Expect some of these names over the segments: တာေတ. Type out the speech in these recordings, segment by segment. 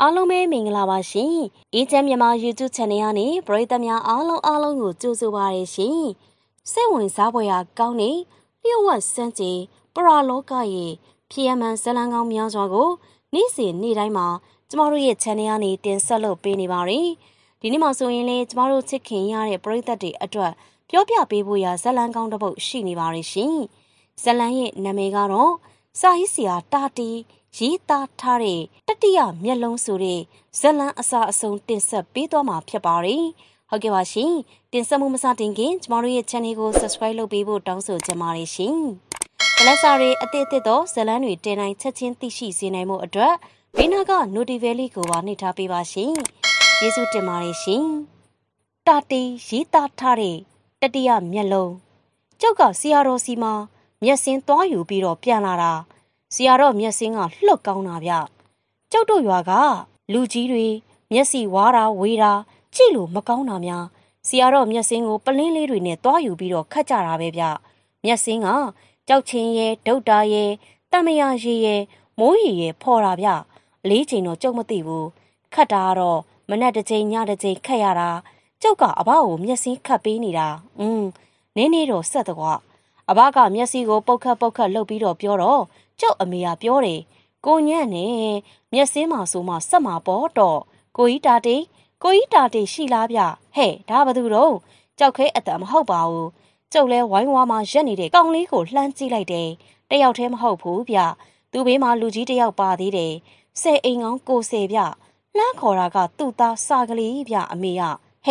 알로메 밍라와시 이재미마 유튜브 채널 안에 브레이더냐 알로 우쭈쭈바레시 세운 사보야 가오니 리워센지 브라로가이 피아만 살랑강 명좌고 니시 니라이마 저마루의 채널 안에 댄서로 베니바리 디니마소인레 저마루 치킨야의 브레이더들အတွက် ပြောပြပေးဖို့ရ ဇာတ်လမ်းကောင်းတစ်ပုဒ်ရှိနေပါရဲ့ရှင် ဇာတ်လမ်းရဲ့ နာမည်ကတော့ စာရေးဆရာ တာတီ ရေးသားထားတဲ့ တတိယမျက်လုံးဆိုတဲ့ ဇာတ်လမ်းအစအဆုံးတင်ဆက်ပေးသွားမှာဖြစ်ပါတယ် ဟုတ်ကဲ့ပါရှင် တင်ဆက်မှုမစတင်ခင် ကျွန်တော်တို့ရဲ့ channel ကို subscribe လုပ်ပေးဖို့တောင်းဆိုချင်ပါတယ်ရှင် ဇာတ်လမ်းစာတွေအသစ်အသစ်သော ဇာတ်လမ်းတွေတင်နိုင်ချက်ချင်းသိရှိစေနိုင်မှုအတွက် ဘေးနားက notification ကိုပါနှိပ်ထားပေးပါရှင် ကျေးဇူးတင်ပါတယ်ရှင် တာတီ ရေးသားထားတဲ့ တတိယမျက်လုံး ကျောက်ကဆရာတော်စီမှာ မျက်စင်းသွားယူပြီးတော့ပြန်လာတာ ဆရာတော်မျက်စင်းကလှုပ်ကောင်းတာဗျ ကျောက်တို့ရွာကလူကြီးတွေ မျက်စိဝါတာဝေတာ ကြည့်လို့မကောင်းတာများ ဆရာတော်မျက်စင်းကိုပလင်းလေးတွေနဲ့သွားယူပြီးတော့ခတ်ကြတာပဲဗျ မျက်စင်းကကြောက်ချင်းရဲ ဒုတ်တာရဲ တမယာရေရဲ မိုးရေရဲ ဖော်တာဗျ အလေးချိန်တော့ကြောက်မသိဘူး ခတ်တာကတော့မနက်တစ်ချိန် ညတစ်ချိန်ခတ်ရတာ ကျောက်ကအဘကိုမျက်စင်းခတ်ပေးနေတာ နင်းနေတော့ဆက်တကွာ အဘကမျက်စိကိုပုတ်ခတ်လုပ်ပြီးတော့ပြောတော့ ကျောက်အမေကပြောတယ် ကိုညံ့နဲ့ မျက်စင်းမှာဆိုမှဆက်မှာပေါ့တော့ ကိုကြီးတာတီရှိလားဗျ ဟဲ့ ဒါဘာသူတော့ ကျောက်ခဲအတန်မဟုတ်ပါဘူး ကျောက်လဲဝိုင်းဝါမှာရက်နေတဲ့ကောင်လေးကိုလှမ်းကြည့်လိုက်တယ် တယောက်တည်းမဟုတ်ဘူးဗျ သူ့ဘေးမှာလူကြီးတယောက်ပါသေးတယ် 10 အိမ်ကောင် 90ဗျ လှမ်းခေါ်တာကသူ့သားစာကလေးဗျ အမေက 헤,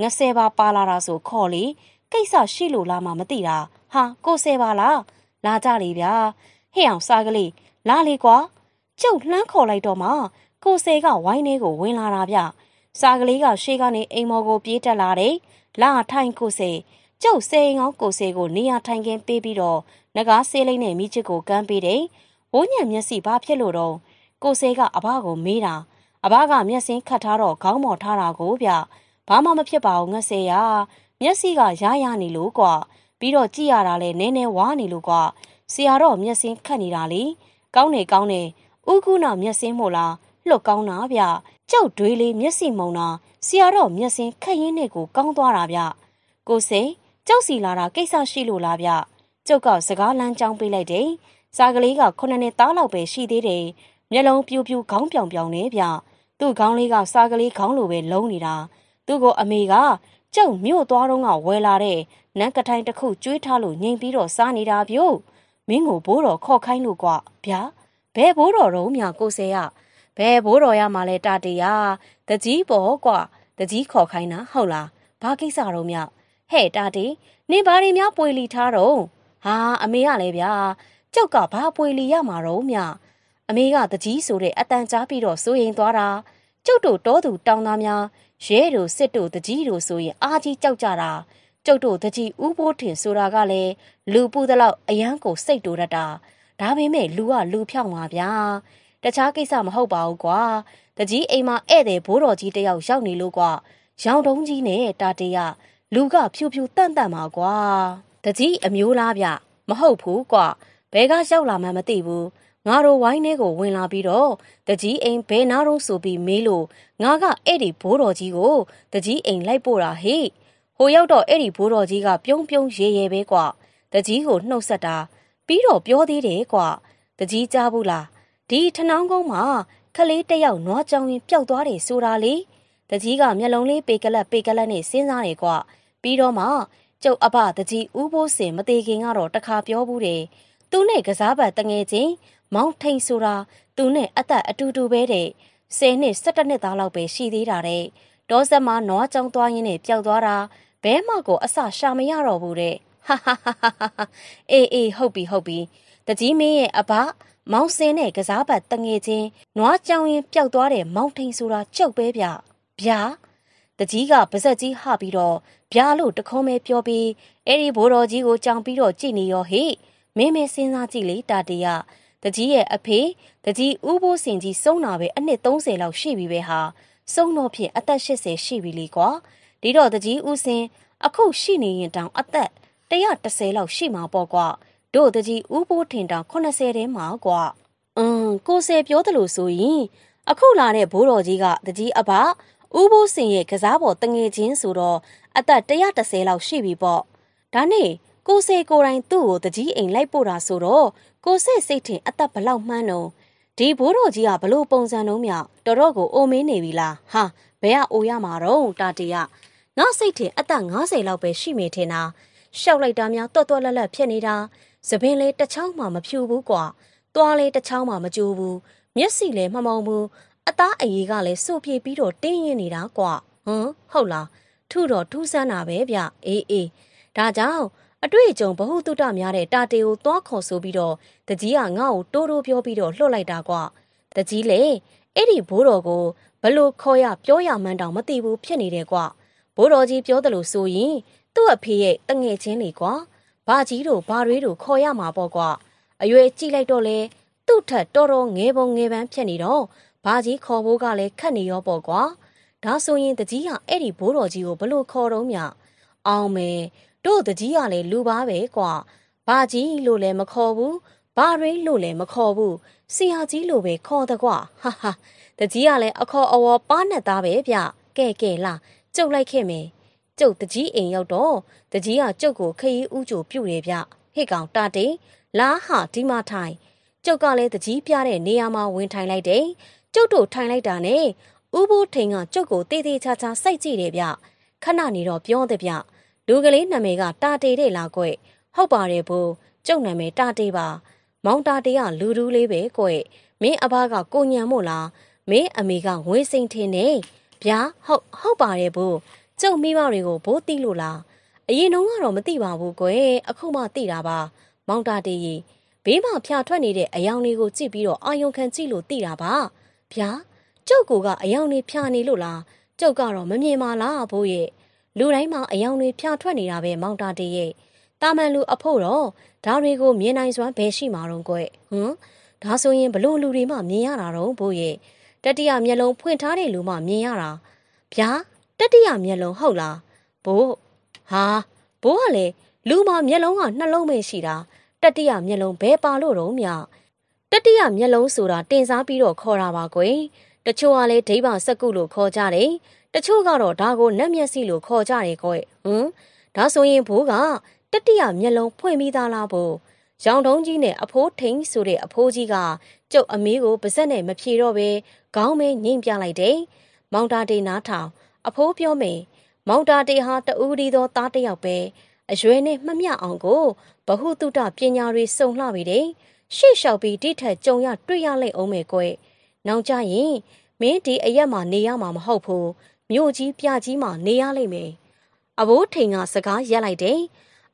녀세바 빨라라소 콜리, 케이사 실로라마 마띠라, 하, 고세바라, 라자리야, 헤양 사글리, 라리과, 쭉 랑콜라이도마, 고세가 와이네고 윈라라야, 사글리가 시간에 에모고 비에탈라레, 라 타인 고세, 쭉 세잉어 고세고 니아 타인겐 베비로, 나가 세레네 미치고 간비레, 오냐 녀시 바필로로, 고세가 아바고 미라, 아바가 녀신 카타로 강모 타라고야, 바마마피바오 녀세야 녀시가 야야니루과 비로 지아라레 네네와니루과 시아로 녀신 카니라리 가오네 우구나 녀신 몰라 록가오나비야 쪼드리 녀신 모나 시아로 녀신 카이네고 강도아라비야 고세 쪼시라라 케이사시루라비야 쪼가 스가란짱비라이데 사글리가 코난에 따라오베 시디레 멸롱 뷰뷰 강병병네비야 또 강리가 사글리 강로베 롱니라 သူ့ကိုအမေကကြောက်မြို့သွားတော့ငါဝဲလာတဲ့နန်းကထိုင်တစ်ခုကျွေးထားလို့ငိမ့်ပြီးတော့စားနေတာပြို့မင်းကိုဘိုးတော်ခေါ်ခိုင်းလို့ကွာဗျာဘဲဘိုးတော်ရမှလည်းတာတီယာတကြီးပေါ်ကွာတကြီးခေါ်ခိုင်းတာဟုတ်လားဘာကိစ္စတော့မြတ်ဟဲ့တာတီနေဘာတွေများပွေလီထားတော့ဟာအမေကလည်းဗျာကြောက်ကဘာပွေလီရမှာတော့မြတ်အမေကတကြီးဆိုတဲ့အတန်ကြားပြီးတော့စိုးရင်သွားတာ ကျုပ်တို့တောသူတောင်းသားများရဲတို့စစ်တို့တကြီးတို့ဆိုရင်အာကြီးကြောက်ကြတာ ကျုပ်တို့တကြီးဥပိုးထင်ဆိုတာကလည်း လူပူးတလောက်အယံကိုစိတ်တူတတ်တာ ဒါပေမဲ့လူကလူဖြောင့်ပါဗျာ တခြားကိစ္စမဟုတ်ပါဘူးကွာ တကြီးအိမ်မှာဧည့်သည်ဘိုးတော်ကြီးတယောက်ရောက်နေလို့ကွာ ရောင်တုံးကြီးနဲ့တာတရ လူကဖြူဖြူတန့်တန့်ပါကွာ တကြီးအမျိုးလားဗျ မဟုတ်ဘူးကွာ ဘဲကရောက်လာမှမသိဘူး ငါတို့ဝိုင်းထဲကိုဝင်လာပြီးတော့တကြီးအိမ်ဘယ်နားတော့ဆိုပြီးမေးလို့ငါကအဲ့ဒီဘိုးတော်ကြီးကိုတကြီးအိမ်လိုက်ပို့တာဟေ့ဟိုရောက်တော့အဲ့ဒီဘိုးတော်ကြီးကပြုံးပြုံးရဲရဲပဲကွာတကြီးကိုနှုတ်ဆက်တာပြီးတော့ပြောသေးတယ်ကွာတကြီးကြားဘူးလားဒီထဏောင်းကုန်းမှာခလေးတယောက်နွားချောင်းရင်ပျောက်သွားတယ်ဆိုတာလေတကြီးကမျက်လုံးလေးပေကလပ်ပေကလပ်နဲ့စဉ်းစားတယ်ကွာပြီးတော့မှကျောက်အဘတကြီးဥပိုးစင်မသေးခင်ကတော့တခါပြောဘူးတယ် သူနဲ့ကစားဘတ်တငယ်ချင်း မောင်ထိန်ဆိုတာသူနဲ့အသက်အတူတူပဲတဲ့10 နှစ် 17 နှစ်သားလောက်ပဲရှိသေးတာတဲ့ တော့စမနွားကြောင်းသွားရင်းနဲ့ပျောက်သွားတာဘဲမကိုအစရှာမရတော့ဘူးတဲ့ အေးဟုတ်ပြီ တကြီးမင်းရဲ့အဘမောင်စင်နဲ့ကစားဘတ်တငယ်ချင်းနွားကြောင်းရင်းပျောက်သွားတဲ့မောင်ထိန်ဆိုတာကျုပ်ပဲဗျ ဗျာတကြီးကပါဇက်ကြီးဟပြီးတော့ဗျာလို့တခုံးပဲပြောပြီး အဲဒီဘိုးတော်ကြီးကိုကြောင်ပြီးတော့ကြည်နေရောဟိ မင်းစဉ်းစားကြည့်လေတာတရ တကြီးရဲ့အဖေ တကြီးဥပိုးစင်ကြီးဆုံးတာပဲအနှစ် 30 လောက်ရှိပြီပဲဟာ ဆုံးတော့ဖြင့်အသက် 80 ရှိပြီလေကွာ ဒီတော့တကြီးဥစင်အခုရှိနေရင်တောင်အသက် 110 လောက်ရှိမှာပေါ့ကွာ တို့တကြီးဥပိုးထင်တောင် 80 ထဲမှာကွာ ကိုစေပြောသလိုဆိုရင် 아쿠라네 보러지가 드지 아바 우보신의 가자보 땅에 진수로 아따 110락 쉬비보 다네 고세 고라인 뚜오 드지 인 라이보라소로 고세 세이튼 아따 발럭 만노 디 보러지가 발로 봉산놈야 도로고 오메네비라 하 배야 오야마롱 따디야 나 세이튼 아따 50락 베 쉬메테나 샤오라이다냐 또또랄라 펴니다 스빈레 따창마 마퓨부과 또알레 따창마 마주부 넋시레 마마무 아따 아이가 레 소피 비로 땡인이라 과. 헐라. 투로 투산나 베벼. 에에. 다자오 어트이종 보호뚜따냐레 따테오 ጧ 콘소 비로 드지야 나오 또로 벼 비로 흘러라이다 과. 드지레 에리 보로고 발로 커야 벼야 만당 마티부 펴니레 과. 보로지 벼들로 소인 또 앞에 땅에진리 과. 바지로 바레로 커야 마버 과. 아외 찌라이도레 뚜타 또로 녜봉녜반 펴니로 바지 커보가 레 칸이여 보과 다소인 드지야 에리 보러지오 블루 커로냐 아메 또 드지야 레 루바베과 바지 로레 마커부 바레 로레 마커부 시야지 로베 커더과 하하 드지야 레 아커 어워 빠낫다베벼 깨깨라 쪽라이케메 쪽 드지 인역도 드지야 쪽고 케이 우조 뻬레벼 헤강 따데 라하 디마타이 쪽가 레 드지 뱌레 네야마 윈타이 라이데 쪽도 타이라이다네 우보탱아 쪽고 떼떼차차 사이찌레벼 카나니로 벼더벼 루글레 나메가 따떼레라괴 헙바레보 쪽 나메 따떼바 멍따떼야 루루레베괴 민 아바가 고냔모라 민 아메가 윈싱테네 벼 헙바레보 쪽 미바레고 보띠로라 아예농가로 마띠바부괴 아쿠마 띠라바 멍따떼이 베마 펴ထွက်နေတဲ့ 아양리고 찌비로 아용칸 찌로 띠라바 야, 쪼고가 아양네 펴니로라. 쪼가로 멈녜마라 보예. 루라이마 아양네 펴ထွက်နေတာ 베 멍따데예. 따만루 아포로 다리고 면나이스완 베시마롱괴. 다소인 블로 루리마 면야라롱 보예. 따티야 면롱 푼타데 루마 면야라. 야, 따티야 면롱 헐라. 보. 하. 보가레 루마 면롱가 2롱메 시다. 따티야 면롱 베바로롱냐. 따띠야 면롱 소라 뻬사 비로 커라바괴. 따초가 레 데이바 삭구로 커자레. 따초가로 다고 낫녜시로 커자레괴. 다소인 보가 따띠야 면롱 푌미다라보. 장동지네 아포팅 소레 아포지가 쪽 아메고 바삿네 마피로베 가옹메 녜뻘လိုက်데. 멍따데나타 아포 뻬메. 멍따데하 따우리도 따တယောက်베. 아쇤네 묘묘အောင်고 바후뚜따 뻬냐တွေ 쏨လှ비데. ရှေ့လျှောက်ပြီးတိထက်ကြုံရတွေ့ရလိမ့်အောင်မယ်ကွယ် နောက်ကြရင်မင်းဒီအရက်မှာနေရမှာမဟုတ်ဘူး မြို့ကြီးပြကြီးမှာနေရလိမ့်မယ် အဘိုးထိန်ကစကားရက်လိုက်တယ်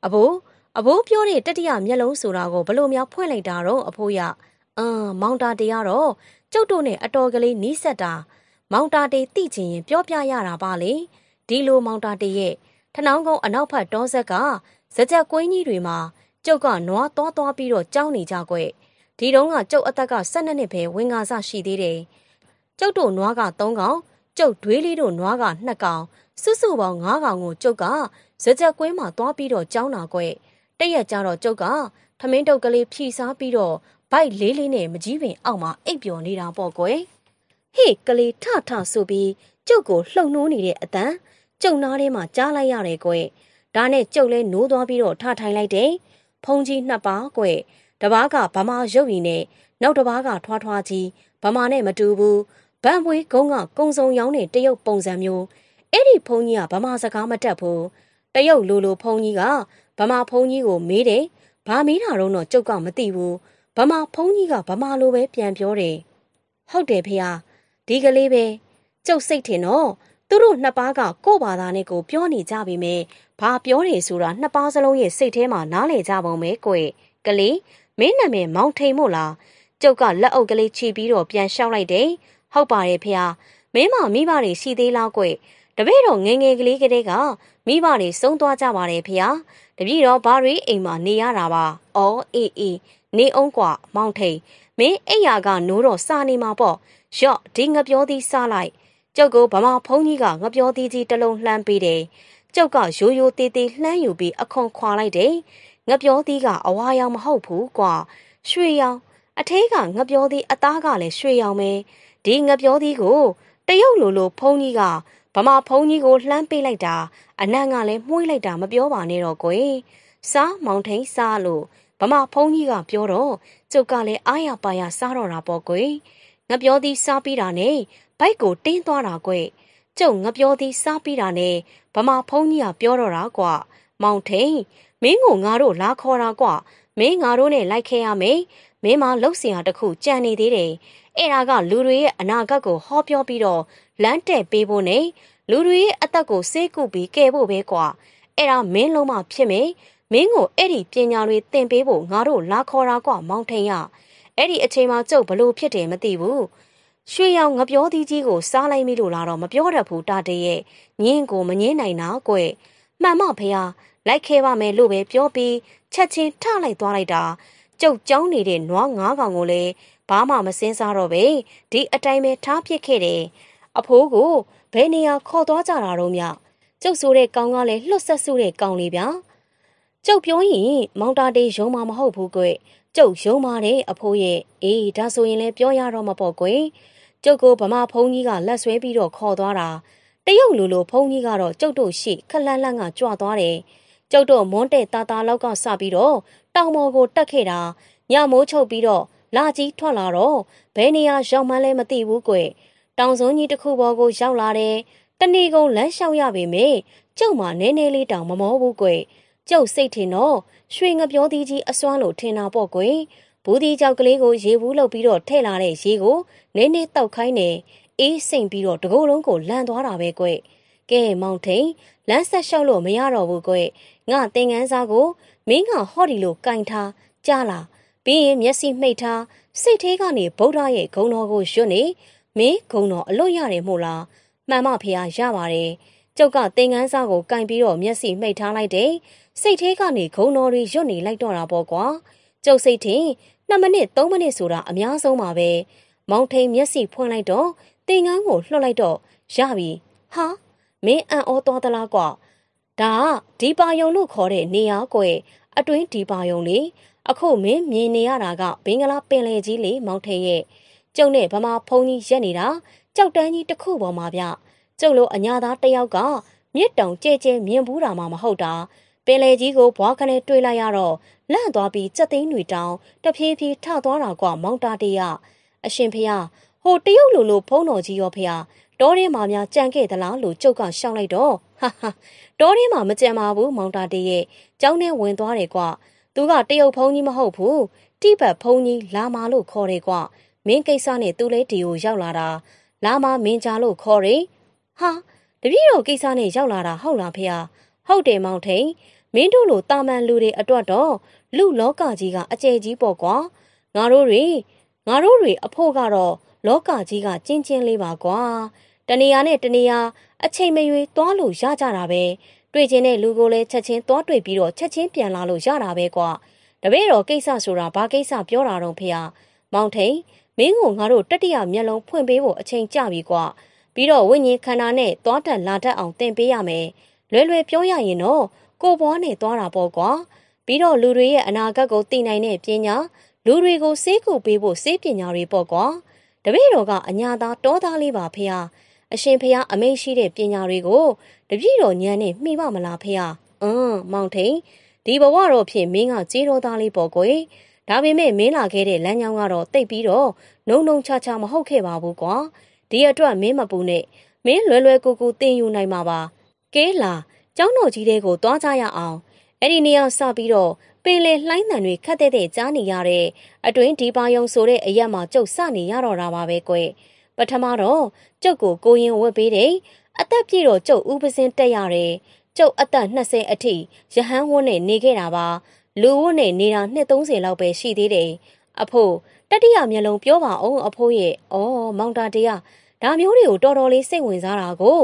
အဘိုးပြောတဲ့တတိယမျက်လုံးဆိုတာကိုဘလို့များဖွင့်လိုက်တာတော့အဖိုးရ မောင်တာတေကတော့ကျုပ်တို့နဲ့အတော်ကလေးနီးစပ်တာ မောင်တာတေတိချင်ရင်ပြောပြရတာပါလေ ဒီလိုမောင်တာတေရဲ့ထဏောင်းကုန်းအနောက်ဖက်တောဆက်ကဇကြက်ကွင်းကြီးတွေမှာ 쪼가 놔 떠떠 비로 짱니 자괴. 디롱아 쪼 아따가 12년 배 윙가사 시디레. 쪼도 놔가 3강, 쪼 뒤리로 놔가 2강, 수수방 5강고 쪼가 저저괴마 떠 비로 짱나괴. 때야 자로 쪼가 타민독글이 피사 비로 바이 레리네 마지빈 아마 아이벼 니다 뻐괴. 헤 글이 타타 소비 쪼고 hlong노니데 아딴 쪼나레마 자라야레괴. 다네 쪼레 노떠 비로 타타이라이데. 펑지 납바괴. 다바가 바마 욕이네. 나우다바가 ထွားထွား지. 바마네 마두부. 반부이 공가 공송양네 대역 봉산묘. 에리 펑지가 바마 사가 마뜻부. 대역 로로 펑지가 바마 펑지고 메데. 바메다롱도 쪽가 마티부. 바마 펑지가 바마로 베 뻬ပြောတယ်. ဟုတ်တယ်ဖေဟာ. ဒီကလေးပဲ. ကျုပ်စိတ်ထင်တော့ သူတို့နှစ်ပါးကကို့ဘာသာနဲ့ကိုပြောနေကြပြီမဲ ဘာပြောနေဆိုတာ နှစ်ပါးစလုံးရဲ့စိတ်ထဲမှာနားလည်ကြပုံပဲကွယ် ကလေး မင်းနာမည်မောင်ထိန်မို့လား ကျုပ်ကလက်အုပ်ကလေးချီပြီးတော့ပြန်ရှောက်လိုက်တယ် ဟုတ်ပါတယ်ဖေဟာ မင်းမမိဘတွေရှိသေးလားကွယ် တပည့်တော်ငယ်ငယ်ကလေးကမိဘတွေဆုံးသွားကြပါတယ်ဖေဟာ တပည့်တော်ဘာတွေအိမ်မှာနေရတာပါ အော် အေး နေအောင်ကွာ မောင်ထိန် မင်းအိယာကနိုးတော့စာနေမှာပေါ့ ရော့ ဒီငါပြောသည်စားလိုက် 쪼고 바마 펑니가 넋벼디지 뜰롱 란비데 쪼가 요요띠띠 란유비 아콘 콰라이데 넋벼디가 아와양 마호부 과 쇠양 아태가 넋벼디 아따가 레 쇠양메 디 납여디고 때욕로로 펑니가 바마 펑니고 람빼라이다 안나가 레 모이라이다 마벼바네로 고이 사 마운테인 사로 바마 펑니가 벼로 쪽가 레 아야바야 사로라 보고이 납여디 사비라네 바이고 뗀떠라 고이 쪽 납여디 사비라네 바마 펑니가 벼로라 과 마운테인 맹고 나로 라커라 과 맹아로네 라이케야메 메마 럭시야 덕후 짠네데레 에라가 루루의 아나가고 허벼비로 란테 빼보네 루루의 아따고 세구비 깨보베과 에라 맹로마 피메 맹고 에리 뻬냐로의 땡빼보 나로 라커라과 마운테야 에리 아체마 쪽 블루 핏데 마티부 쇠양 납벼디지고 싸라이미로 라로 마벼다부 따데예 닌고 마닌나이나 고에 맘마 베야 라이케바메 로베 벼비 차친 탁라이떠라이다 쪽정니의 뇌 9강을 바마 마신사로베 디 아타임에 타핏케데 아포고 베니야 커떠자라로냐 쪽소레 깡가레 헥서수레 깡리벼 쪽벼이 멍다데 용마 마호부괴 쪽용마레 아포예 에이 다소인레 벼야로 마포괴 쪽고 바마 봉이가 렛쇠비로 커떠라 때욕루로 봉이가로 쪽도시 칼란란가 쫘떠레 쪽도 몬테 따따럭가 사비로 땅모고 닦케라 냐모 척비로 라지 털라로 베니야 쟈만레 마티부괴 땅손이 덕후보고 쟈라레 따니고 란쟈야베메 쪽마 네네리 땅 마모부괴 쪽 세이트노 쇠응벼디지 아스완로 튼나보괴 부디적글레고 예부럭비로 텔라레 예고 네네 떡카이네 에이생비로 도고롱고 란떠라베괴 게 마운테인 란사쟈로 메야로부괴 나 땡간사고 민가 허리로 깡타 짜라 비에 넋시 ྨ헤타 세이테가니 부다의 공로고 슌니 미 공로 알로야레 모라 맘마페야 야바레 쪽가 땡간사고 깡비로 넋시 ྨ헤타ライ데이 세이테가니 공로리 슌니 라이떠라 보과 쪽 세이테 2미닛 3미닛 소라 아များဆုံး 마베 마운테인 넋시 푼ライ떠 땡간고 헌ライ떠 야비 하 메안 어떠더라과 다 디바용로 거래 네야괴 아트윈 디바용리 아코 민 녴네야라가 빙글라 펜레지리 마운테예 쪽네 바마 펑니 옅니다 쪽단지 덕후 보마벼 쪽로 아냐다 떼역가 넋덩 째째 녴부다 마 마호다 펜레지고 돨카네 တွေ့လိုက်ရတော့ ลั่သွားပြီး 쯧သိန်းတွေတောင် တဖြည်းဖြည်း ထထွားတာကွာ မောင်တာတေရ အရှင်ဖျား ဟို တရုတ်လို ဖုံးတော်ကြီးရော ဖျား တော်ထဲမှာများ ကြံခဲ့သလားလို့ ကျောက်က ရှောက်လိုက်တော့ 하하 တော်ထဲမှာ မကြံပါဘူး မောင်တာတေရဲ့ ကျောင်းထဲ ဝင်သွားတယ်ကွာ 누가 떼욕 봉이 마호부 띠밭 봉이 라마로 거래과 민께사네 뚜레 디오 야라라 라마 민자로 거래 하 드비로 게사네 야라라 헐라페야 헐데 마운테인 민도로 따만 루레 앗떠떠 루로가지가 아제지 보과 나로리 아포가로 로가지가 찐찐리 바과 다니야네 다니야 아체메이 떠로 야자라베 တွေ့ခြင်းနဲ့လူကိုလည်းချက်ချင်းတွားတွေ့ပြီးတော့ချက်ချင်းပြန်လာလို့ရတာပဲကွာတပည့်တော်ကိစ္စဆိုတာဘာကိစ္စပြောတာတော့ဖေဟာမောင်ထိန်မင်းကိုငါတို့တတိယမျက်လုံးဖွင့်ပေးဖို့အချိန်ကြပြီကွာပြီးတော့ဝိညာဉ်ခန္ဓာနဲ့တွားတန်လာတတ်အောင်သင်ပေးရမယ်လွယ်လွယ်ပြောရရင်တော့ကိုယ်ဘွားနဲ့တွားတာပေါ့ကွာပြီးတော့လူတွေရဲ့အနာဂတ်ကိုသိနိုင်တဲ့ပညာလူတွေကိုစေးကုပ်ပေးဖို့စေးပညာတွေပေါ့ကွာတပည့်တော်ကအညာသာတောသားလေးပါဖေဟာ အရှင်ဖះအမိန့်ရှိတဲ့ပညာတွေကို တပည့်တော်ညံ့နဲ့မိပါမလားဖေဟာ မောင်ထိန် ဒီဘဝတော့ဖြင့်မင်းကကြေးတော်သားလေးပေါ့ကွယ် ဒါပေမဲ့မင်းလာခဲ့တဲ့လမ်းကြောင်းကတော့တိတ်ပြီးတော့နုံနုံချာချာမဟုတ်ခဲ့ပါဘူးကွာ ဒီအတွက်မင်းမပူနဲ့ မင်းလွယ်လွယ်ကူကူသင်ယူနိုင်မှာပါ ကဲလာ ကျောင်းတော်ကြီးတွေကိုသွားကြရအောင် အဲဒီနေရာစပြီးတော့ပင်လယ်လှိုင်းသံတွေခတ်တဲ့ကြားနေရတဲ့ အတွင်းဒီပါယုံဆိုတဲ့အရက်မှာကျုပ်စနေရတော့တာပါပဲကွယ် ပထမတော့ ကျုပ်ကိုကိုရင်ဝတ်ပေးတယ် အသက်ပြည့်တော့ ကျုပ်ဥပစင်းတက်ရတယ် ကျုပ်အသက် 20 အထိ ရဟန်းဝတ်နဲ့နေခဲ့တာပါ လူဝတ်နဲ့နေတာ 230 လောက်ပဲရှိသေးတယ် အဖိုး တတိယမျက်လုံးပြောပါအောင် အဖိုးရဲ့ အော် မောင်တာတရား ဒါမျိုးတွေကိုတော်တော်လေးစိတ်ဝင်စားတာကို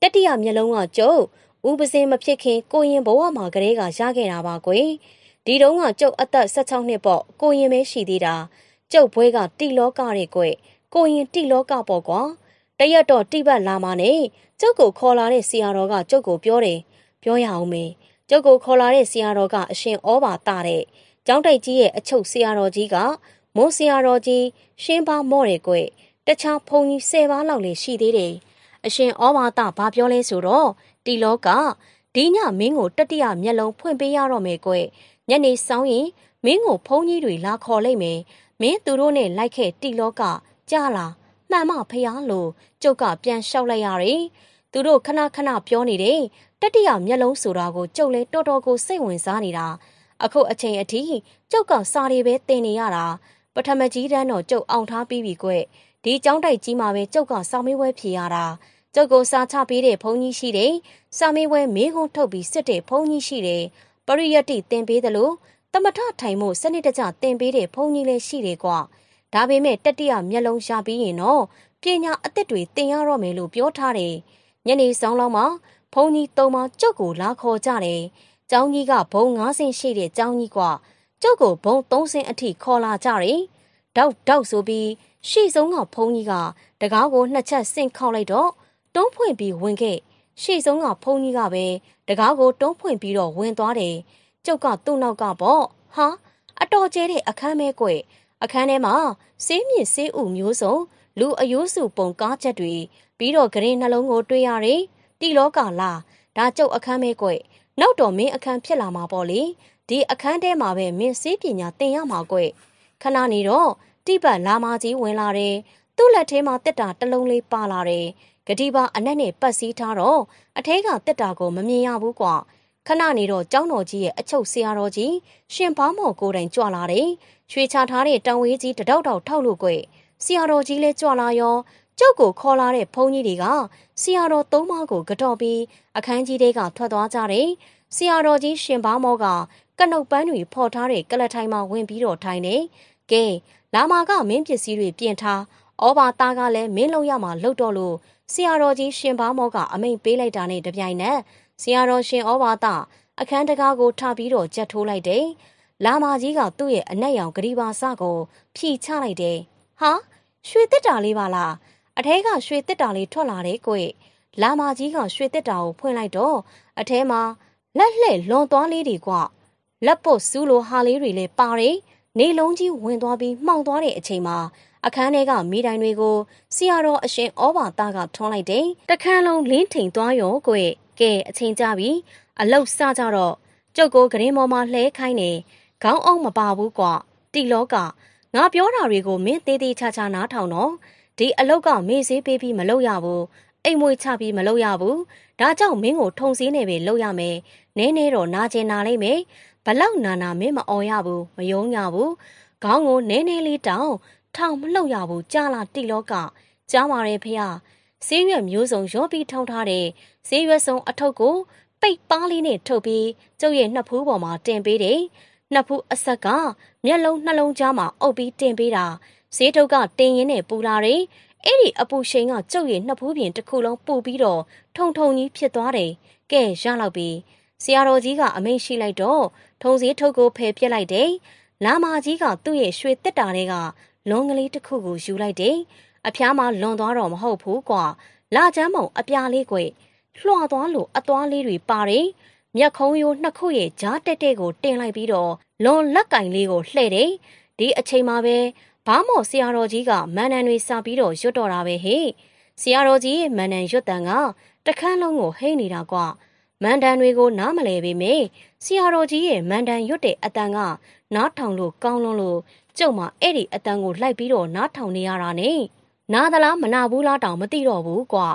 တတိယမျက်လုံးကကျုပ် ဥပစင်းမဖြစ်ခင် ကိုရင်ဘဝမှာကလေးကရခဲ့တာပါကွယ် ဒီတုန်းကကျုပ်အသက် 16 နှစ်ပေါ့ ကိုရင်ပဲရှိသေးတာ ကျုပ်ဘွဲကတိလောကရဲ့ကွယ် ကိုရင်တိလောကပေါ့ကွာ တရက်တော့ တိဘတ်လာမနဲ့ ကျုပ်ကိုခေါ်လာတဲ့ဆရာတော်က ကျုပ်ကိုပြောတယ် ပြောရအောင်မေ ကျုပ်ကိုခေါ်လာတဲ့ဆရာတော်က အရှင်ဩဘာတာတဲ့ ကျောင်းတိုက်ကြီးရဲ့အချုပ်ဆရာတော်ကြီးက မွန်ဆရာတော်ကြီး ရှင်းပါမော့တယ်ကွယ် တခြားဖုန်ကြီး10ပါးလောက်လည်းရှိသေးတယ်။အရှင်ဩဝါဒဘာပြောလဲဆိုတော့ဒီလောကဒီညမင်းကိုတတိယမျက်လုံးဖွင့်ပေးရတော့မယ်ကွယ်။ညနေဆောင်ရင်မင်းကိုဖုန်ကြီးတွေလာခေါ်လိုက်မယ်။မင်းသူတို့နဲ့လိုက်ခဲ့တိလောကကြလားမှန်မဖျားလို့ကျုပ်ကပြန်လျှောက်လိုက်ရတယ်။သူတို့ခဏခဏပြောနေတယ်တတိယမျက်လုံးဆိုတာကိုကျုပ်လည်းတော်တော်ကိုစိတ်ဝင်စားနေတာ။အခုအချိန်အထိကျုပ်ကစာတွေပဲတင်နေရတာပထမကြီးတန်းတော့ကျုပ်အောင်ထားပြီးပြီကွယ်။ဒီကျောင်းတိုက်ကြီးမှာပဲကျုပ်ကစာမေးပွဲဖြေရတာကျုပ်ကိုစာချပေးတဲ့ဘုန်းကြီးရှိတယ်စာမေးပွဲမေးခွန်းထုတ်ပြီးစစ်တဲ့ဘုန်းကြီးရှိတယ်ပရိယတ်တိသင်ပေးတယ်လို့တမထထိုင်မှုစနစ်တကျသင်ပေးတဲ့ဘုန်းကြီးလည်းရှိတယ်ကွာဒါပေမဲ့တတိယမျက်လုံးရပြီးရင်တော့ပညာအသစ်တွေသင်ရတော့မယ်လို့ပြောထားတယ်ညနေဆောင်လောက်မှာဘုန်းကြီးသုံးပါးကျုပ်ကိုလာခေါ်ကြတယ်ကျောင်းကြီးကဘုံ9ဆင်းရှိတဲ့ကျောင်းကြီးကွာကျုပ်ကိုဘုံ3ဆင်းအထိခေါ်လာကြတယ်တောက်ဆိုပြီးရှေ့ဆုံးကဘုန်းကြီးကတကားကို2ချက်ဆင့်ခေါက်လိုက်တော့တုံးဖွင့်ပြီးဝင်ခဲ့ရှေ့ဆုံးကဘုန်းကြီးကပဲတကားကိုတုံးဖွင့်ပြီးတော့ဝင်သွားတယ်ကျုပ်ကသူ့နောက်ကပေါ့ဟာအတော်ကျဲတဲ့အခန်းပဲကွယ်အခန်းထဲမှာစေးမြင့်စေးဥမျိုးစုံလူအယိုးစုပုံကားချက်တွေပြီးတော့ဂရင်နှလုံးကိုတွေးရတယ်တိလောကလာဒါကျုပ်အခန်းပဲကွယ်နောက်တော့မင်းအခန်းဖြစ်လာမှာပေါ့လေဒီအခန်းထဲမှာပဲမင်းစေးပညာသင်ရမှာကွယ်ခဏနေတော့တိပတ်လာမကြီးဝင်လာတယ်သူ့လက်ထဲမှာတက်တာတစ်လုံးလေးပါလာတယ်ဂတိပါအနက်နဲ့ပတ်စည်းထားတော့အထဲကတက်တာကိုမမြင်ရဘူးကွာခဏနေတော့ကျောင်းတော်ကြီးရဲ့အချုပ်ဆရာတော်ကြီးရှင်ဘာမော်ကိုတိုင်ကြွလာတယ်ရွှေချထားတဲ့တောင်ဝေးကြီးတတောက်တောက်ထောက်လို့ကွယ်ဆရာတော်ကြီးလည်းကြွလာရောကျုပ်ကိုခေါ်လာတဲ့ဘုန်းကြီးတွေကဆရာတော်သုံးပါးကိုကတော့ပြီးအခန်းကြီးထဲကထွက်သွားကြတယ်ဆရာတော်ကြီးရှင်ဘာမော်ကကနုပ်ပန်းတွေဖော်ထားတဲ့ကလထိုင်မှာဝင်ပြီးတော့ထိုင်နေကဲလာမာကမင်းပစ္စည်းတွေပြင်ထားဩဘာသားကလည်းမင်းလုံရမှာလှုပ်တော့လို့ဆရာတော်ကြီးရှင်ဘာမောကအမိန့်ပေးလိုက်တာနဲ့တပြိုင်နက်ဆရာတော်ရှင်ဩဘာသအခန်းတကားကိုထပြီးတော့ကြက်ထိုးလိုက်တယ်လာမာကြီးကသူ့ရဲ့အနက်ရောင်ဂရီပါစကိုဖြီချလိုက်တယ်ဟာရွှေသစ်တာလေးပါလားအထဲကရွှေသစ်တာလေးထွက်လာတယ်ကို့လာမာကြီးကရွှေသစ်တာကိုဖွင့်လိုက်တော့အထဲမှာလက်လှဲ့လွန်သွားလေးတွေကွလက်ပုတ်စူးလိုဟာလေးတွေလည်းပါတယ်နေလုံးကြီးဝင်သွားပြီးမှောင်သွားတဲ့အချိန်မှာအခန်းထဲကမိတိုင်းတွေကိုဆရာတော်အရှင်ဩဘာသကထွန်းလိုက်တယ်တခန်းလုံးလင်းထိန်သွားရောကွယ်ကဲအချိန်ကြပြီအလောက်စကြတော့ကျုပ်ကိုဂရင်ပေါ်မှာလှဲခိုင်းနေခေါင်းအောင်မပါဘူးကွာတိလောကငါပြောတာတွေကိုမင်းသေးသေးချာချာနားထောင်တော့ဒီအလောက်ကမေ့စေးပေးပြီးမလုပ်ရဘူးအိမ်မွေချပြီးမလုပ်ရဘူးဒါကြောင့်မင်းကိုထုံစည်းနေပဲလုပ်ရမယ်နဲတော့နာကျင်နာလိမ့်မယ်ဘလောက်နာနာမင်းမအော်ရဘူးမယုံရဘူးခေါင်းကိုနဲလေးထောင်မလှုပ်ရဘူးကြားလာတိလောကကြားပါရဲ့ဖေ။ဆေးရွက်မျိုးစုံရောပြီးထောင်းထားတဲ့ဆေးရွက်စုံအထုပ်ကိုပိတ်ပါးလေးနဲ့ထုတ်ပြီးကျုပ်ရဲ့နှစ်ဖူးပေါ်မှာတင်ပေးတယ်။နှစ်ဖူးအဆက်ကမျက်လုံးနှလုံးကြားမှာအုပ်ပြီးတင်ပေးတာဆေးထုတ်ကတင်ရင်းနဲ့ပူလာတယ်။အဲ့ဒီအပူချိန်ကကျုပ်ရဲ့နှစ်ဖူးပြင်တစ်ခုလုံးပူပြီးတော့ထုံကြီးဖြစ်သွားတယ်။ကဲရလောက်ပြီဆရာတော်ကြီးကအမိန့်ရှိလိုက်တော့ထုံစည်းထုတ်ကိုဖယ်ပြစ်လိုက်တယ်။လာမကြီးကသူ့ရဲ့ရွှေသစ်တာတွေကလွန်ကလေးတစ်ခုကိုယူလိုက်တယ်။အဖျားမှာလွန်သွားတော့မဟုတ်ဘူးကွာ။လာချမ်းမုံအပြားလေးကွယ်လှော်သွားလို့အသွားလေးတွေပါတယ်။မျက်ခုံးရိုးနှစ်ခုရဲ့ကြားတက်ကိုတင်လိုက်ပြီးတော့လွန်လက်ကင်လေးကိုလှဲ့တယ်။ဒီအချိန်မှာပဲဘာမော်ဆရာတော်ကြီးကမန္တန်တွေစပြီးတော့ရွတ်တော်တာပဲဟဲ့။ဆရာတော်ကြီးရဲ့မန္တန်ရွတ်တန်ကတခန်းလုံးကိုဟိတ်နေတာကွာ။မန္တန်တွေကိုနားမလဲပေမယ့်ဆရာတော်ကြီးရဲ့မန္တန်ရွတ်တဲ့အတန်ကနားထောင်လို့ကောင်းလွန်းလို့ကျုပ်မှာအဲ့ဒီအတန်းကိုလိုက်ပြီးတော့နားထောင်နေရတာနဲ့နားသလားမနာဘူးလားတောင်မသိတော့ဘူးကွာ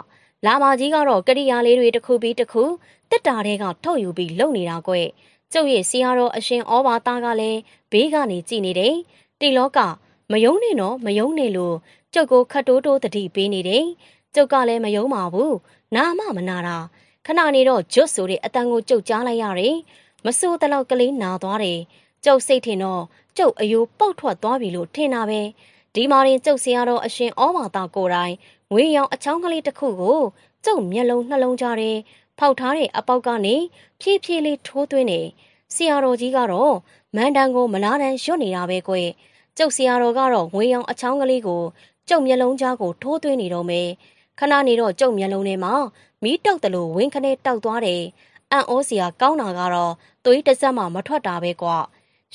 လာမကြီးကတော့ကရိယာလေးတွေတစ်ခုပြီးတစ်ခုတက်တာတွေကထုတ်ယူပြီးလုံနေတာကွဲ့ကျုပ်ရဲ့ဆရာတော်အရှင်ဩဘာသကလည်းဘေးကနေကြည်နေတယ်တိလောကမယုံနဲ့နော်မယုံနဲ့လို့ကျုပ်ကိုခတ်တိုးတတိပေးနေတယ်ကျုပ်ကလည်းမယုံပါဘူးနာမမနာတာခဏနေတော့ဂျွတ်ဆိုတဲ့အတန်းကိုကျုပ်ကြားလိုက်ရတယ်မဆိုးတဲ့လောက်ကလေးနာသွားတယ်ကျုပ်စိတ်ထင်တော့ကျုပ်အယိုးပေါက်ထွက်သွားပြီလို့ထင်တာပဲဒီမှာရင်ကျုပ်ဆရာတော်အရှင်ဩဘာသကိုယ်တိုင်ငွေရောင်အချောင်းကလေးတစ်ခုကိုကျုပ်မျက်လုံးနှလုံးကြားထဲဖောက်ထားတဲ့အပေါက်ကနေဖြည်းဖြည်းလေးထိုးသွင်းနေဆရာတော်ကြီးကတော့မန်တန်ကိုမလားတန်ရွတ်နေတာပဲကွယ်ကျုပ်ဆရာတော်ကတော့ငွေရောင်အချောင်းကလေးကိုကျုပ်မျက်လုံးကြားကိုထိုးသွင်းနေတော့မယ်ခဏနေတော့ကျုပ်မျက်လုံးထဲမှာမီးတောက်တယ်လို့ဝင်းခနဲ့တောက်သွားတယ်အံ့ဩစရာကောင်းတာကတော့သွေးတစ်စက်မှမထွက်တာပဲကွာ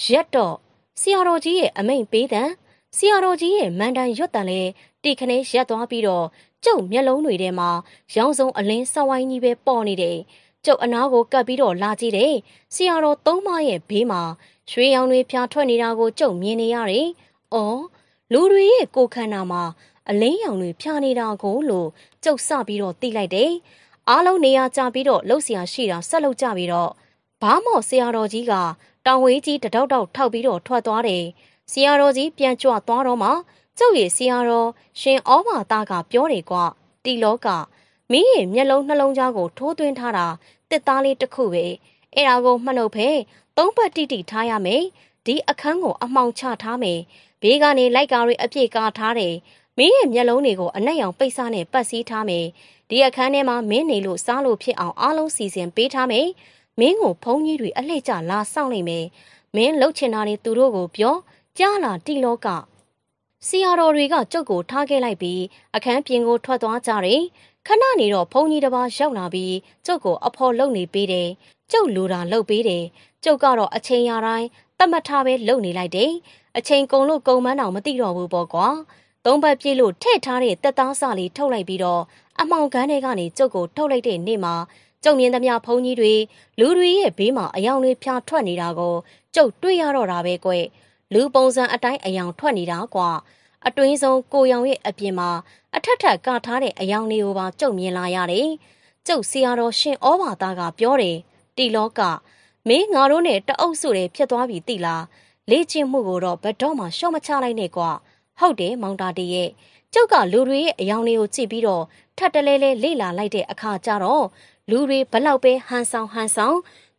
ရက်တော့ဆရာတော်ကြီးရဲ့အမိန့်ပေးတဲ့ 시아로지의 만단 엿달에 띠카네 샷도 비로 쪽 멸롱이래 마 양송 얼린 사와이니베 뻔이래 쪽 안하고 까비로 라지래 시아로 똥마의 베마 쇠양의 펴트니라고 쪽 면이야래 어 루루의 고칸나마 얼린양의 펴니라고로 쪽 사비로 띠라이대 아로네야 자비로 로시아 시라 살로 자비로 바모 시아로지가 당회지 더덕덕 털비로 튀어다래 시아로지 변좌 떠로마 저의 시아로 신 어마다가 뼈래과 띠로가 미의 멸롱 နှလုံးသားကို ထိုးသွင်းထားတာ တက်သားလေး တစ်ခုပဲ အဲ့ဒါကို မှတ်လို့ပဲ 3 ပတ်တိတိထားရမယ် ဒီအခန်းကို အမှောင်ချထားမယ် ဘေးကနေ လိုက်ကားတွေ အပြည့်ကားထားတယ် 미의 멸롱တွေကို အနက်ရောင် ပိတ်စားနဲ့ ပတ်စည်းထားမယ် ဒီအခန်းထဲမှာ မင်းနေလို့ စားလို့ဖြစ်အောင် အားလုံး စီစဉ်ပေးထားမယ် 민고 봉이리 알레자 라 싸우리메 민 럭친나리 두로고 벼 짜라 띠로가 시아로리가 쪽고 타게라이비 아칸 빈고 튀어다자리 카나니로 봉이다바 ရောက်나비 쪽고 어퍼 럭니비데 쪽 루라 럭비데 쪽가로 아칭야라이 땀마타베 럭니라이데 아칭 공로 공만나오 마띠로부버과 3 발ပြေလို့ 태ထားတဲ့ တက်သားစာလေး ထုတ်လိုက်ပြီးတော့ အမောင်ခန်းထဲကနေ 쪽ကို ထုတ်လိုက်တဲ့ နေ့မှာ 정မြင်သမျှ ဘုံကြီးတွေ လူတွေရဲ့ ဘေးမှာ အယောင်တွေ ဖြာထွက်နေတာကို ကျုပ်တွေ့ရတော့တာပဲကွ လူပုံစံအတိုင်း အယောင်ထွက်နေတာကွ အတွင်းဆုံး ကိုရောင်ရဲ့ အပြင်မှာ အထက်ထပ် ကာထားတဲ့ အယောင်တွေကိုပါ ကျုပ်မြင်လာရတယ် ကျုပ်ဆရာတော်ရှင်ဩဘာသာက ပြောတယ် တိလောက မင်းငါတို့နဲ့ တအုပ်စုတွေ ဖြစ်သွားပြီသိလား လေ့ကျင့်မှုကိုတော့ ဘတ်တော်မှာ ရှော့မချလိုက်နဲ့ကွ ဟုတ်တယ် မောင်တာတီရဲ့ ကျုပ်က လူတွေရဲ့ အယောင်တွေကို ကြည့်ပြီးတော့ ထပ်တလဲလဲ လေ့လာလိုက်တဲ့ အခါကျတော့ လူတွေဘလောက်ပဲ ဟန်ဆောင်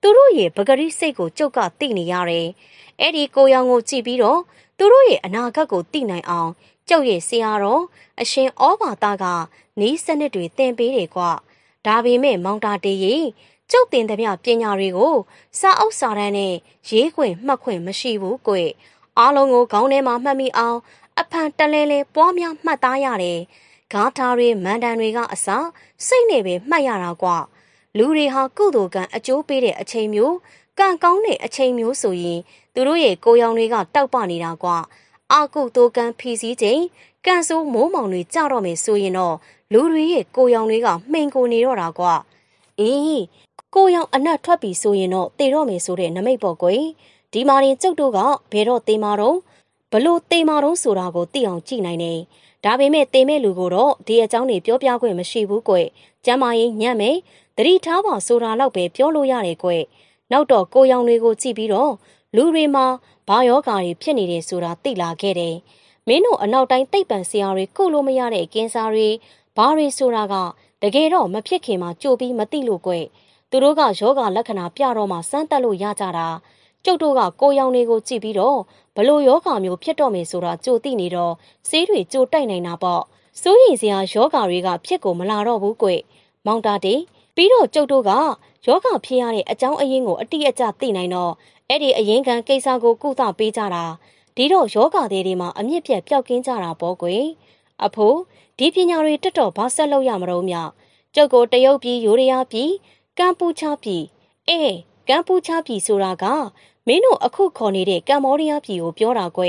သူတို့ရဲ့ ပဂရိစိတ်ကို ကျုပ်က သိနေရတယ် အဲ့ဒီ ကိုရောင်ကို ကြည့်ပြီးတော့ သူတို့ရဲ့ အနာဂတ်ကို သိနိုင်အောင် ကျုပ်ရဲ့ ဆရာတော် အရှင် ဩဘာသာက နီးစနစ်တွေ သင်ပေးတယ်ကွ ဒါပေမဲ့ မောင်တာတေကြီး ကျုပ်သင်သမျှ ပညာတွေကို စာအုပ်စာတမ်းနဲ့ ရေးခွင့် မှတ်ခွင့် မရှိဘူးကွ အားလုံးကို ခေါင်းထဲမှာ မှတ်မိအောင် အဖန် တလဲလဲ ပွားများ မှတ်သားရတယ် ဂါထာတွေ မန္တန်တွေက အစ စိတ်နဲ့ပဲ မှတ်ရတာကွ လူတွေဟာ ကုသိုလ်ကံ အကျိုးပေးတဲ့ အချိန်မျိုး ကံကောင်းတဲ့ အချိန်မျိုး ဆိုရင် သူတို့ရဲ့ ကိုယ်ရောင်တွေက တောက်ပနေတာကွ အကုသိုလ်ကံ ဖြီးစည်းချိန် ကံဆိုး မိုးမောင်တွေ ကြတော့မယ် ဆိုရင်တော့ လူတွေရဲ့ ကိုယ်ရောင်တွေက မှိန်ကိုနေတော့တာကွ အေး ကိုယ်ရောင် အနက်ထွက်ပြီ ဆိုရင်တော့ သေတော့မယ် ဆိုတဲ့ နမိတ်ပေါ့ကွ ဒီမှာရင် ကျုပ်တို့က ဘယ်တော့ သေမှာတော့ ဘလို့ သေမှာတော့ ဆိုတာကို သိအောင် ကြည့်နိုင်တယ် 다베메 때메루고로 디아장네 뼈뼈괴 마시부괴 짬마이 냠메 드리타바 소라럭베 뼈로야레괴 나우더 고양뇌고 찌비로 루레마 바요가리 펴니레 소라 띠라게레 메노 아나우타이 타이판 시아레 꾸로마야레 겐사레 바레 소라가 다게로 마핏케마 쪼비 마띠로괴 두로가 요가 락카나 뼈로마 산탓로 야자라 ကျုပ်တို့ကကိုရောင်တွေကိုကြည့်ပြီးတော့ ဘလို့ယောဂါမျိုး ဖြစ်တော့မယ်ဆိုတာ ကြိုသိနေတော့ ဆေးတွေ ကြိုတိုက်နိုင်တာပေါ့ စိုးရိမ်စရာ ယောဂါတွေက ဖြစ်ကိုမလာတော့ဘူးကွ မောင်တာတေ ပြီးတော့ ကျုပ်တို့က ယောဂါ ဖြစ်ရတဲ့ အကြောင်းအရင်းကို အတိအကျ သိနိုင်တော့ အဲ့ဒီ အရင်းခံ ကိစ္စကို ကုသပေးကြတာ ဒီတော့ ယောဂါတွေမှာ အမြင့်ပြတ် ပျောက်ကင်းကြတာပေါ့ကွ အဖိုး ဒီပညာတွေ တတ်တော့ ဘာဆက်လုပ်ရမလို့မြ ကျုပ်ကို တရုတ်ပြည် ရိုးရယာပြည် ကမ်ပူချာပြည် ကမ်ပူချာပြည်ဆိုတာက မင်းတို့အခုခေါ်နေတဲ့ ကမ္ဘောဒီးယားပြည်ကို ပြောတာကွ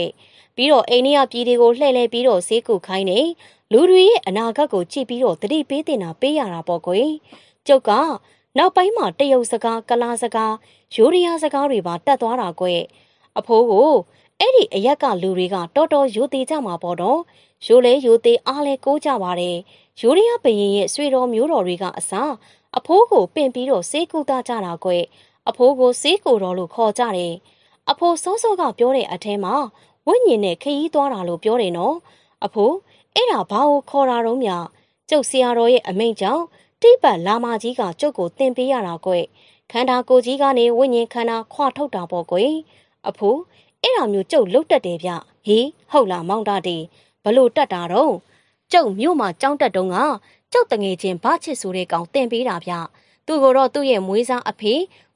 ပြီးတော့ အိန္ဒိယပြည်တွေကို လှည့်လည်ပြီးတော့ ဈေးကုခိုင်းနေ လူတွေရဲ့ အနာဂတ်ကို ကြည့်ပြီးတော့ သတိပေးတင်တာ ပေးရတာပေါ့ကွ ကျုပ်က နောက်ပိုင်းမှာ တရုတ်စကား ကလာစကား ရိုးရယာစကားတွေပါ တတ်သွားတာကွ အဖိုးကို အဲ့ဒီအရက်က လူတွေက တော်တော် ရိုသေကြမှာပေါ့တော့ ရိုလဲရိုသေ အားလဲကိုးကြပါတယ် ရိုရယာဘုရင်ရဲ့ ဆွေတော်မျိုးတော်တွေက အစ အဖိုးကို ပင့်ပြီးတော့ ဈေးကုသကြတာကွ အဖိုးကို ဆေးကိုတော်လို့ ခေါ်ကြတယ် အဖိုး စောစောက ပြောတဲ့အထဲမှာ ဝိညာဉ်နဲ့ ခရီးသွားတာလို့ ပြောတယ်နော် အဖိုး အဲ့ဒါ ဘာကို ခေါ်တာတော့မြ ကျုပ်ဆရာတော်ရဲ့ အမိန့်ကြောင့် တိပတ်လာမကြီးက ကျုပ်ကို သင်ပေးရတာကွ ခန္ဓာကိုယ်ကြီးကနေ ဝိညာဉ်ခန္ဓာ ခွာထုတ်တာပေါ့ကွ အဖိုး အဲ့ဒါမျိုး ကျုပ်လှုပ်တတ်တယ်ဗျ ဟေး ဟုတ်လား မောင်တာတေ ဘလို့ တတ်တာတော့ ကျုပ်မြို့မှာ ကျောင်းတက်တုန်းက ကျုပ်တငယ်ချင်း ဘာချစ်ဆိုတဲ့ကောင် သင်ပေးတာဗျ သူကိုတော့ သူ့ရဲ့ မွေးစားအဖေ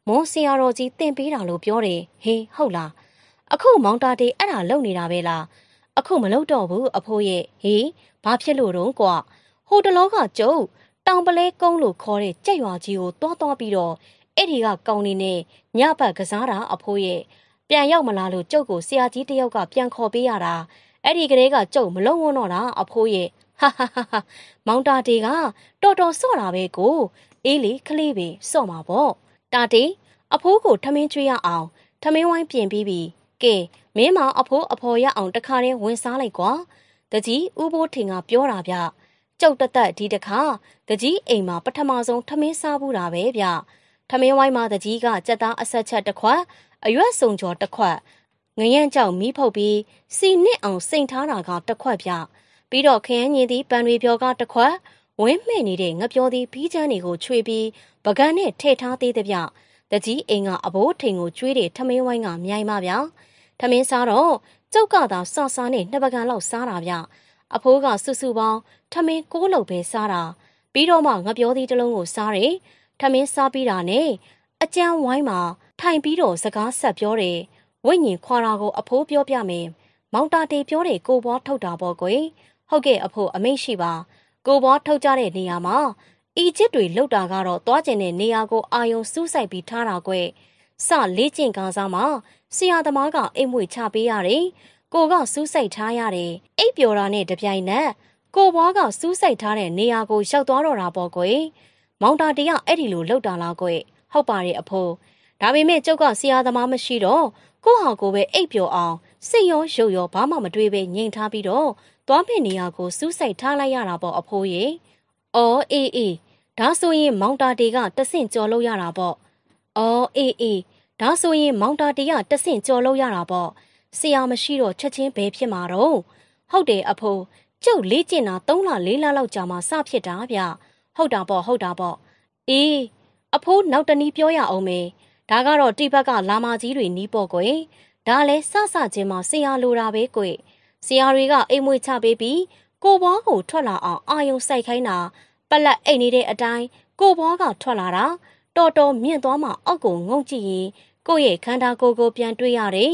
몬시아로지 သင်ပေးတာလို့ ပြောတယ် ဟေး ဟုတ်လား အခု မောင်တာတေ အဲ့ဒါ လုပ်နေတာပဲလား အခု မလုပ်တော့ဘူး အဖိုးရဲ့ ဟေး ဘာဖြစ်လို့တော့ ကွ ဟိုတလောက ကျုပ် တောင်ပလဲကုန်းလို့ ခေါ်တဲ့ ကြက်ရွာကြီးကို တွားပြီးတော့ အဲ့ဒီက ကောင်နေနဲ့ ညဘက်ကစားတာ အဖိုးရဲ့ ပြန်ရောက်မလားလို့ ကျုပ်ကို ဆရာကြီးတစ်ယောက်က ပြန်ခေါ်ပေးရတာ အဲ့ဒီကလေးကကြုံမလုံးဝန်းတော့တာအဖိုးရဲ့ဟာဟာဟာမောင်တာတေကတော်တော်ဆော့တာပဲကိုအေးလေကလေးပဲဆော့မှာပေါ့တာတေအဖိုးကိုထမင်းချွေးရအောင်ထမင်းဝိုင်းပြင်ပြီးကဲမင်းမောင်အဖိုးအဖော်ရအောင်တခါတည်းဝင်စားလိုက်ကွာတကြီးဥပိုးထင်ကပြောတာဗျကြောက်တသက်ဒီတခါတကြီးအိမ်မှာပထမဆုံးထမင်းစားဘူးတာပဲဗျထမင်းဝိုင်းမှာတကြီးကကြက်သားအဆက်ချက်တစ်ခွက်အရွက်စုံကျော်တစ်ခွက်ငရံကြောက်မီးဖုတ်ပြီးစီနစ်အောင်စိန်ထားတာကတစ်ခွက်ဗျပြီးတော့ခရမ်းညင်သီးပန်တွေပြောကတစ်ခွက်ဝင်းမှဲ့နေတဲ့ငပြောသီးဖီးချမ်းတွေကိုချွေပြီးပကံနဲ့ထည့်ထားသေးတဲ့ဗျတကြီးအိမ်ကအဘိုးထိန်ကိုကျွေးတဲ့ထမင်းဝိုင်းကမြိုင်ပါဗျထမင်းစားတော့ကျောက်ကသာဆဆနဲ့နှစ်ပကံလောက်စားတာဗျအဖိုးကစုစုပေါင်းထမင်း6လုံးပဲစားတာပြီးတော့မှငပြောသီးတစ်လုံးကိုစားတယ်ထမင်းစားပြီးတာနဲ့အကျန်းဝိုင်းမှာထိုင်ပြီးတော့စကားဆက်ပြောတယ်ဝိညာဉ်ခွာတာကိုအဖိုးပြောပြမယ်မောင်တာတေပြောတယ်ကိုဘွားထုတ်တာပေါ့ကွယ်ဟုတ်ကဲ့အဖိုးအမိန့်ရှိပါကိုဘွားထုတ်ကြတဲ့နေရာမှာအီဂျစ်တွေလောက်တာကတော့သွားကျင်တဲ့နေရာကိုအာယုံစူးစိုက်ပြီးထားတာကွယ်စလေးကျင်ကားစားမှာဆရာသမားကအိမ်မွေချပေးရတယ်ကိုကစူးစိုက်ထားရတယ်အိပ်ပျော်တာနဲ့တပြိုင်နက်ကိုဘွားကစူးစိုက်ထားတဲ့နေရာကိုရောက်သွားတော့တာပေါ့ကွယ်မောင်တာတေကအဲ့ဒီလိုလောက်တာလားကွယ်ဟုတ်ပါတယ်အဖိုးဒါပေမဲ့ကျုပ်ကဆရာသမားမရှိတော့ကိုဟာကိုပဲအိပ်ပျော်အောင်စိတ်ရောရုပ်ရောဘာမှမတွေးပဲငြိမ်ထားပြီးတော့သွားမယ့်နေရာကိုစူးစိုက်ထားလိုက်ရတာပေါ့အဖိုးရေ။အော်အေးအေးဒါဆိုရင်မောင်တာတေကတဆင့်ကြော်လို့ရတာပေါ့။အော်အေးအေးဒါဆိုရင်မောင်တာတေကတဆင့်ကြော်လို့ရတာပေါ့။ဆရာမရှိတော့ချက်ချင်းပဲဖြစ်မှာတော့။ဟုတ်တယ်အဖိုးကျုပ်လေ့ကျင့်တာ3လ4လလောက်ကြာမှစဖြစ်တာဗျ။ဟုတ်တာပေါ့ဟုတ်တာပေါ့။အေးအဖိုးနောက်တနည်းပြောရအောင်မေ။ဒါကတော့တိဘက်ကလာမကြီးတွေနီးပေါ့ကွယ်ဒါလဲစစချင်းမှာဆရာလိုတာပဲကွယ်ဆရာတွေကအိမ်မွေချပေးပြီးကိုဘွားကိုထွက်လာအောင်အာယုံစိုက်ခိုင်းတာပလက်အိမ်နေတဲ့အတိုင်းကိုဘွားကထွက်လာတာတော်တော်မြင့်သွားမှအောက်ကိုငုံကြည့်ရင်ကိုယ့်ရဲ့ခန္ဓာကိုယ်ကိုပြန်တွေးရတယ်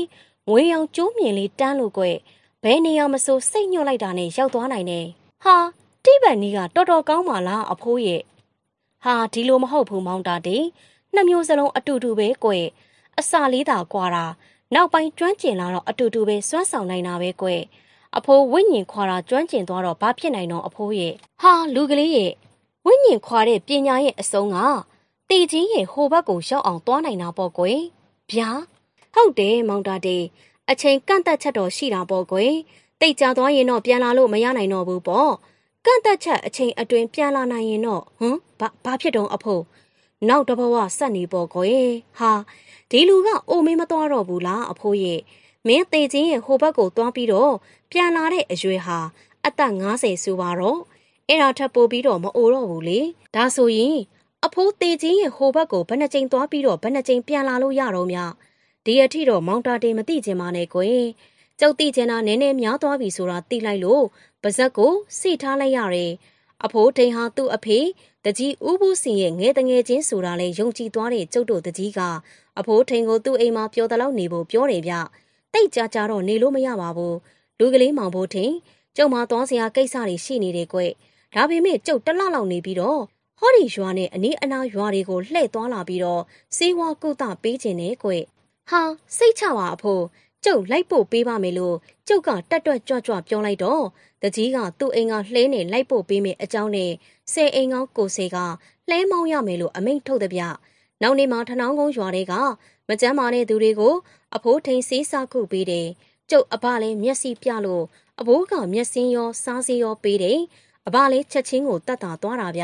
ငွေရောင်ကျိုးမြင်လေးတန်းလို့ကွယ်ဘယ်နေရာမဆိုစိတ်ညှို့လိုက်တာနဲ့ရောက်သွားနိုင်တယ်ဟာတိဘက်နီးကတော်တော်ကောင်းပါလားအဖိုးရဲ့ဟာဒီလိုမဟုတ်ဘူးမောင်တာတေနှစ်မျိုးစလုံးအတူတူပဲကွယ်အစာလေးသာကွာတာနောက်ပိုင်းကျွမ်းကျင်လာတော့အတူတူပဲစွမ်းဆောင်နိုင်တာပဲကွယ်အဖိုးဝိညာဉ်ခွာတာကျွမ်းကျင်သွားတော့ဘာဖြစ်နိုင်တော့အဖိုးရဲ့ဟာလူကလေးရဲ့ဝိညာဉ်ခွာတဲ့ပညာရဲ့အဆုံးကတေချင်းရဲ့ဟိုဘက်ကိုရောက်အောင်သွားနိုင်တာပေါ့ကွယ်ဗျာဟုတ်တယ်မောင်တာတေအချိန်ကန့်တတ်ချက်တော့ရှိတာပေါ့ကွယ်တိတ်ကြသွားရင်တော့ပြန်လာလို့မရနိုင်တော့ဘူးပေါ့ကန့်တတ်ချက်အချိန်အတွင်းပြန်လာနိုင်ရင်တော့ဟမ်ဘာဖြစ်တော့အဖိုးနောက်တဘဝဆက်နေပေါ့ကွယ်ဟာဒီလူကအိုမင်းမသွားတော့ဘူးလားအဖိုးရဲ့မင်းတေချင်းရဲ့ဟိုဘက်ကိုသွားပြီးတော့ပြန်လာတဲ့အရွယ်ဟာအသက်50ဆိုပါတော့အဲ့ဒါထပ်ပို့ပြီးတော့မအိုတော့ဘူးလေဒါဆိုရင်အဖိုးတေချင်းရဲ့ဟိုဘက်ကိုဘယ်နှချိန်သွားပြီးတော့ဘယ်နှချိန်ပြန်လာလို့ရတော့မြဒီအထိတော့မောင်တာတေမသိချင်ပါနဲ့ကွယ်ကြောက်တိချင်တာနည်းနည်းများသွားပြီဆိုတာသိလိုက်လို့ပါဇက်ကိုစိထားလိုက်ရတယ်အဖိုးထိန်ဟာသူ့အဖေတကြီးဥပုစင်ရဲ့ငဲတငဲချင်းဆိုတာလဲယုံကြည်သွားတဲ့ကျုပ်တို့တကြီးကအဖိုးထိန်ကိုသူ့အိမ်မှာပျော်တလောက်နေဖို့ပြောတယ်ဗျတိတ်ကြကြတော့နေလို့မရပါဘူးလူကလေးမောင်ဖိုးထိန်ကျုပ်မှာသွားစရာကိစ္စတွေရှိနေတယ်ကွဒါပေမဲ့ကျုပ်တလောက်လောက်နေပြီးတော့ဟောဒီရွာနဲ့အနီးအနားရွာတွေကိုလှည့်သွားလာပြီးတော့စေဝါကုသပေးခြင်းနဲ့ကွဟာစိတ်ချပါအဖိုးကျုပ်လိုက်ပို့ပေးပါမယ်လို့ကျုပ်ကတက်တွက်ကြွကြွပြောလိုက်တော့တကြီးကသူ့အိမ်ကလှဲနေလိုက်ပို့ပေးမယ်အကြောင်းနဲ့စေအိမ်ကောင်းကိုစေကလှဲမောင်းရမယ်လို့အမိန့်ထုတ်တဲ့ဗျနောက်နေ့မှထနောင်းကုန်းရွာတွေကမကျမ်းမာတဲ့သူတွေကိုအဖိုးထိန်စေးစားခုပေးတယ်ကျုပ်အဘလည်းမျက်စိပြလို့အဖိုးကမျက်စင်းရောစားစင်းရောပေးတယ်အဘလည်းချက်ချင်းကိုတတ်တာသွားတာဗျ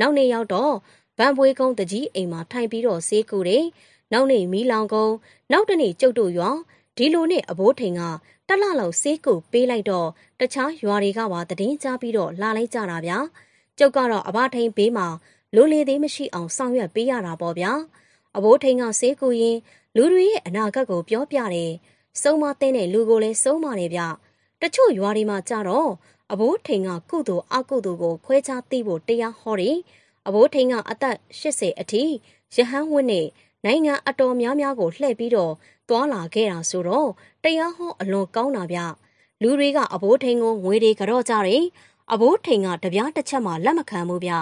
နောက်နေ့ရောက်တော့ဗန်ပွေကုန်းတကြီးအိမ်မှာထိုင်ပြီးတော့စေးကူတယ်နောက်နေ့မီလောင်ကုန်းနောက်တနေ့ကျုပ်တို့ရွာဒီလိုနဲ့အဘိုးထိန်ကတလှလောက်စေးကိုပေးလိုက်တော့တခြားရွာတွေကပါတည်င်းချပြီးတော့လာလိုက်ကြတာဗျာကျုပ်ကတော့အဘထိန်ဘေးမှာလိုလေသေးမရှိအောင်ဆောင်ရွက်ပေးရတာပေါ့ဗျာအဘိုးထိန်ကစေးကိုရင်လူတွေရဲ့အနာဂတ်ကိုပြောပြတယ်စုံမသိတဲ့လူကိုလည်းစုံမတယ်ဗျတချို့ရွာတွေမှာကြတော့အဘိုးထိန်ကကုသိုလ်အကုသိုလ်ကိုခွဲခြားသိဖို့တရားဟောတယ်အဘိုးထိန်ကအသက်80အထိရဟန်းဝတ်နဲ့နိုင်ငံအတော်များများကိုလှည့်ပြီးတော့သွားလာခဲ့တာဆိုတော့တရားဟောအလွန်ကောင်းတာဗျလူတွေကအဘိုးထိန်ကိုငွေတွေကြော့ကြတယ်အဘိုးထိန်ကတပြားတစ်ချက်မှလက်မခံဘူးဗျ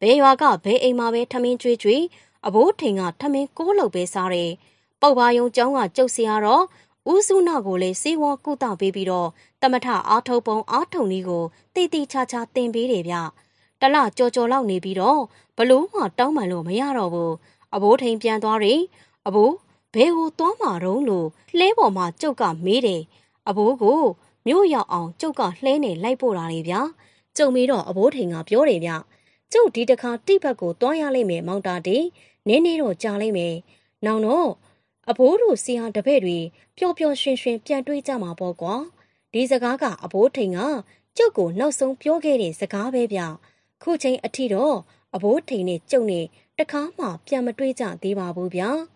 ဘဲရွာကဘဲအိမ်မှာပဲထမင်းကျွေးကျွေးအဘိုးထိန်ကထမင်း6လုံးပဲစားတယ်ပုပ်ပါယုံကျောင်းကကျုပ်စီရတော့ 우수나 고래 세워 꾸다 베비로 따마타 아토봉 아토니고 띠띠차차 땡비래야. 달라 쪼쪼랑 내비로 발로와 땅말로 마야로고 아보 땡변 둬리 아보 배호 떠마롱로 레버마 쪼가 메래 아보고 묘야 앙 쪼가 헬네 라이보라래야. 쪼미로 아보 땡가 벼래야. 쪼 디다카 띠박고 떠야래메 망다디 네네로 짜래메 나노 아보로 시한 대배리 뼈뼈 쉰쉰 뺨对자마 보고 이 사가가 아보 땡가 쪼고 나송 벼게리 사가베야. 쿠칭 아티로 아보 땡네 쪼네 다카마 뺨对자디바부야.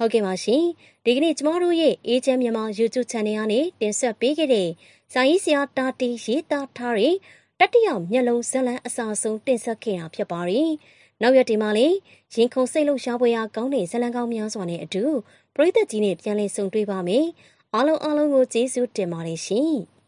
허게 마시 디그니 저마로의 에젠 뮌마 유튜브 채널 안에 댄서 빼게리 사이시아 따티 예타 타리 따티야 뇽롱 살란 아사송 댄서 케야 ဖြစ်ပါ리. 나우야 디마리 진콩 세이롱 샤보야 강네 살란 강 뇽소네 아두 프로젝트 지네 변래 송드바메. 알롱 알롱고 제수 디마리 시.